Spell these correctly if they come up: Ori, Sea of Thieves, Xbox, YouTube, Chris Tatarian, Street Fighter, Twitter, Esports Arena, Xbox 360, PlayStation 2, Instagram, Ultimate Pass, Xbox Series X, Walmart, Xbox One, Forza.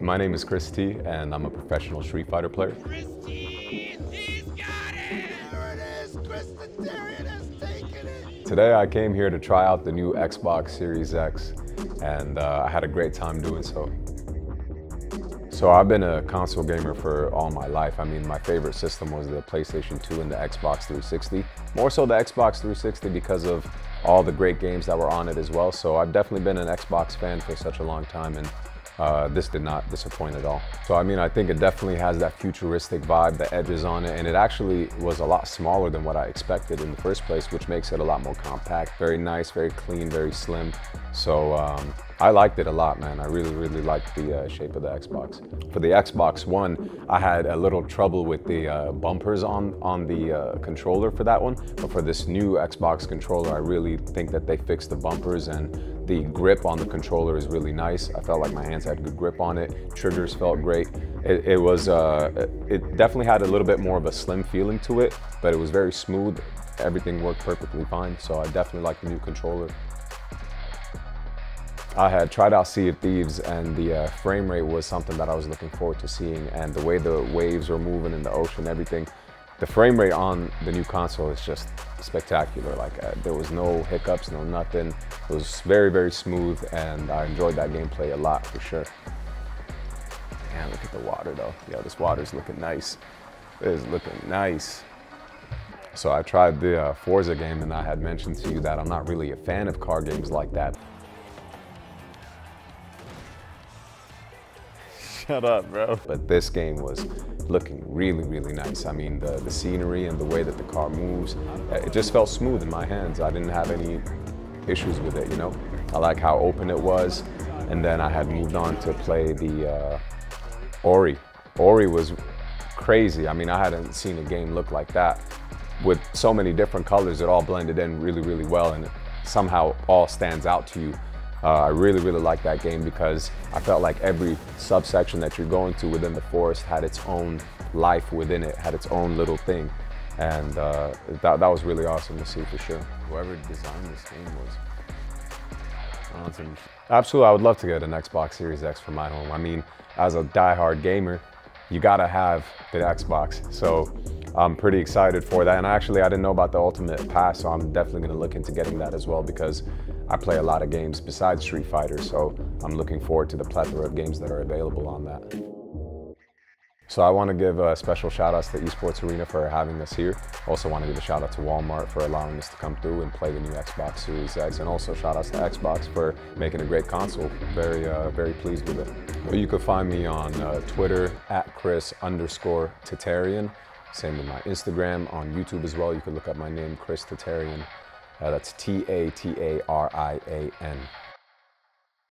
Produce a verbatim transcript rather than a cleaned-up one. My name is Chris T, and I'm a professional Street Fighter player. Chris T, he's got it! There it is! Chris Tatarian has taken it! Today I came here to try out the new Xbox Series X, and uh, I had a great time doing so. So I've been a console gamer for all my life. I mean, my favorite system was the PlayStation two and the Xbox three sixty. More so the Xbox three sixty because of all the great games that were on it as well. So I've definitely been an Xbox fan for such a long time, and Uh, this did not disappoint at all. So I mean, I think it definitely has that futuristic vibe, the edges on it, and it actually was a lot smaller than what I expected in the first place, which makes it a lot more compact. Very nice, very clean, very slim. So um, I liked it a lot, man. I really, really liked the uh, shape of the Xbox. For the Xbox One, I had a little trouble with the uh, bumpers on, on the uh, controller for that one, but for this new Xbox controller, I really think that they fixed the bumpers, and the grip on the controller is really nice. I felt like my hands had good grip on it. Triggers felt great. It, it was, uh, it definitely had a little bit more of a slim feeling to it, but it was very smooth. Everything worked perfectly fine, so I definitely like the new controller. I had tried out Sea of Thieves, and the uh, frame rate was something that I was looking forward to seeing, and the way the waves were moving in the ocean, everything. The frame rate on the new console is just spectacular. Like uh, there was no hiccups, no nothing. It was very, very smooth, and I enjoyed that gameplay a lot for sure. Man, look at the water though. Yeah, this water's looking nice. It is looking nice. So I tried the uh, Forza game, and I had mentioned to you that I'm not really a fan of car games like that. Shut up, bro. But this game was looking really, really nice. I mean, the, the scenery and the way that the car moves, it just felt smooth in my hands. I didn't have any issues with it, you know? I like how open it was. And then I had moved on to play the uh, Ori. Ori was crazy. I mean, I hadn't seen a game look like that. With so many different colors, it all blended in really, really well, and it somehow all stands out to you. Uh, I really, really liked that game because I felt like every subsection that you're going to within the forest had its own life within it, had its own little thing. And uh, that, that was really awesome to see for sure. Whoever designed this game was awesome. Absolutely, I would love to get an Xbox Series X for my home. I mean, as a diehard gamer, you gotta have the Xbox. So I'm pretty excited for that. And actually, I didn't know about the Ultimate Pass, so I'm definitely gonna look into getting that as well, because I play a lot of games besides Street Fighter, so I'm looking forward to the plethora of games that are available on that. So I wanna give a special shout outs to Esports Arena for having us here. Also wanna give a shout out to Walmart for allowing us to come through and play the new Xbox Series X, and also shout outs to Xbox for making a great console. Very, uh, very pleased with it. Well, you can find me on uh, Twitter, at Chris underscore Tatarian. Same with my Instagram, on YouTube as well. You can look up my name, Chris Tatarian. Uh, that's T A T A R I A N.